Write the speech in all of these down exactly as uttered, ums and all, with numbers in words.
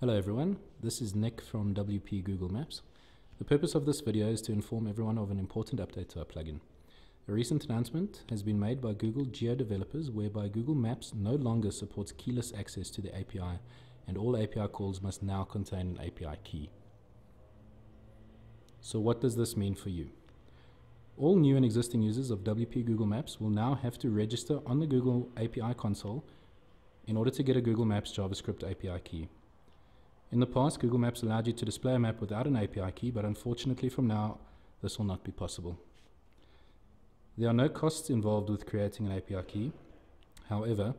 Hello everyone, this is Nick from W P Google Maps. The purpose of this video is to inform everyone of an important update to our plugin. A recent announcement has been made by Google Geo Developers whereby Google Maps no longer supports keyless access to the A P I, and all A P I calls must now contain an A P I key. So what does this mean for you? All new and existing users of W P Google Maps will now have to register on the Google A P I console in order to get a Google Maps JavaScript A P I key. In the past, Google Maps allowed you to display a map without an A P I key, but unfortunately from now, this will not be possible. There are no costs involved with creating an A P I key. However,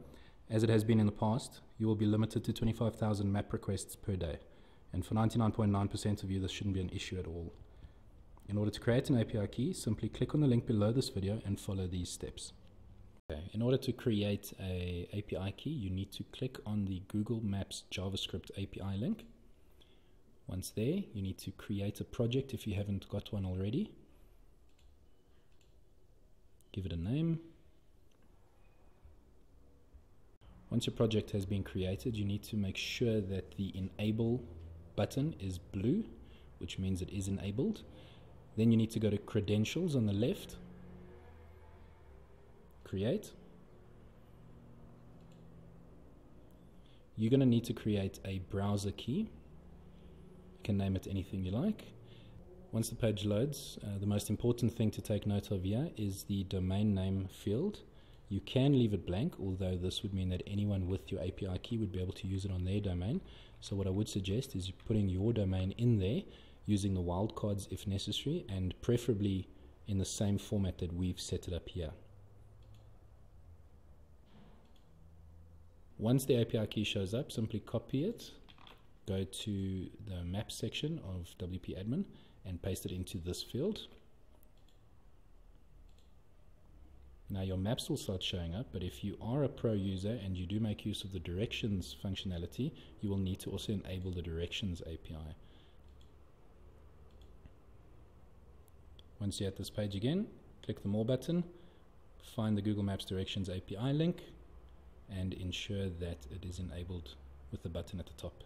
as it has been in the past, you will be limited to twenty-five thousand map requests per day. And for ninety-nine point nine percent of you, this shouldn't be an issue at all. In order to create an A P I key, simply click on the link below this video and follow these steps. Okay. In order to create an A P I key, you need to click on the Google Maps JavaScript A P I link. Once there, you need to create a project if you haven't got one already. Give it a name. Once your project has been created, you need to make sure that the Enable button is blue, which means it is enabled. Then you need to go to Credentials on the left. Create. You're going to need to create a browser key. You can name it anything you like. Once the page loads, uh, the most important thing to take note of here is the domain name field. You can leave it blank, although this would mean that anyone with your A P I key would be able to use it on their domain. So what I would suggest is putting your domain in there, using the wildcards if necessary, and preferably in the same format that we've set it up here. Once the A P I key shows up, simply copy it, go to the Maps section of W P Admin and paste it into this field. Now your maps will start showing up, but if you are a pro user and you do make use of the directions functionality, you will need to also enable the directions A P I. Once you're at this page again, click the More button, find the Google Maps Directions A P I link, and ensure that it is enabled with the button at the top.